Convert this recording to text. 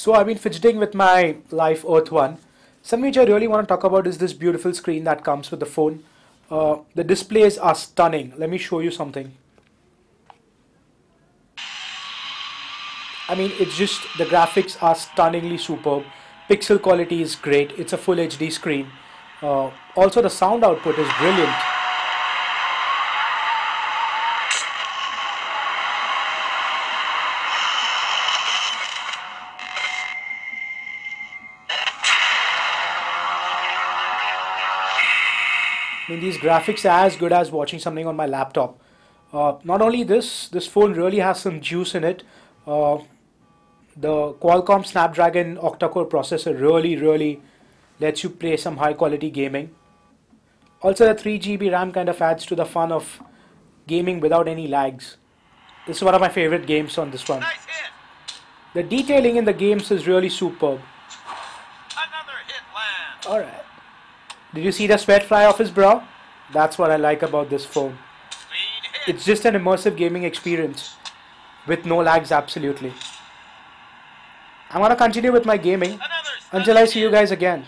So I've been fidgeting with my Life Earth 1. Something which I really want to talk about is this beautiful screen that comes with the phone. The displays are stunning. Let me show you something. I mean, it's just the graphics are stunningly superb. Pixel quality is great. It's a full HD screen. Also, the sound output is brilliant. I mean, these graphics are as good as watching something on my laptop. Not only this, this phone really has some juice in it. The Qualcomm Snapdragon octa-core processor really lets you play some high-quality gaming. Also, the 3GB RAM kind of adds to the fun of gaming without any lags. This is one of my favorite games on this one. Nice hit. The detailing in the games is really superb. Another hit land. All right. Did you see the sweat fly off his brow? That's what I like about this phone. It's just an immersive gaming experience with no lags, absolutely. I'm gonna continue with my gaming until I see you guys again.